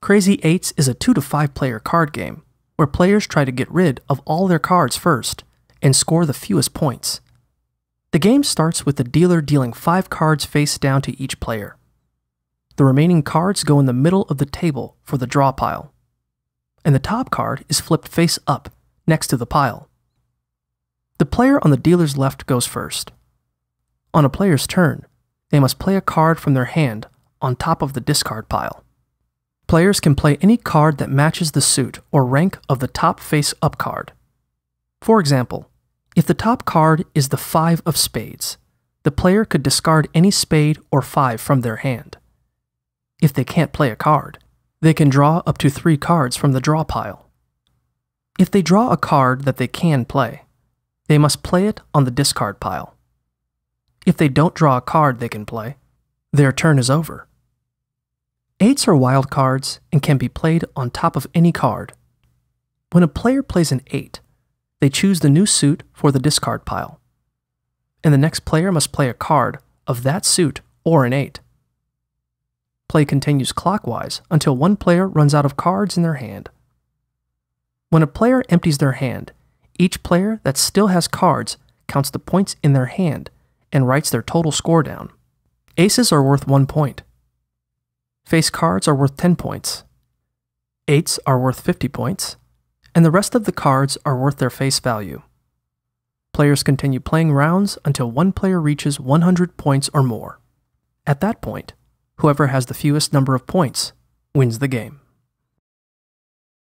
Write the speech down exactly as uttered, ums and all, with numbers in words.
Crazy Eights is a two to five player card game, where players try to get rid of all their cards first and score the fewest points. The game starts with the dealer dealing five cards face down to each player. The remaining cards go in the middle of the table for the draw pile, and the top card is flipped face up next to the pile. The player on the dealer's left goes first. On a player's turn, they must play a card from their hand on top of the discard pile. Players can play any card that matches the suit or rank of the top face-up card. For example, if the top card is the five of spades, the player could discard any spade or five from their hand. If they can't play a card, they can draw up to three cards from the draw pile. If they draw a card that they can play, they must play it on the discard pile. If they don't draw a card they can play, their turn is over. Eights are wild cards and can be played on top of any card. When a player plays an eight, they choose the new suit for the discard pile, and the next player must play a card of that suit or an eight. Play continues clockwise until one player runs out of cards in their hand. When a player empties their hand, each player that still has cards counts the points in their hand and writes their total score down. Aces are worth one point. Face cards are worth ten points, eights are worth fifty points, and the rest of the cards are worth their face value. Players continue playing rounds until one player reaches one hundred points or more. At that point, whoever has the fewest number of points wins the game.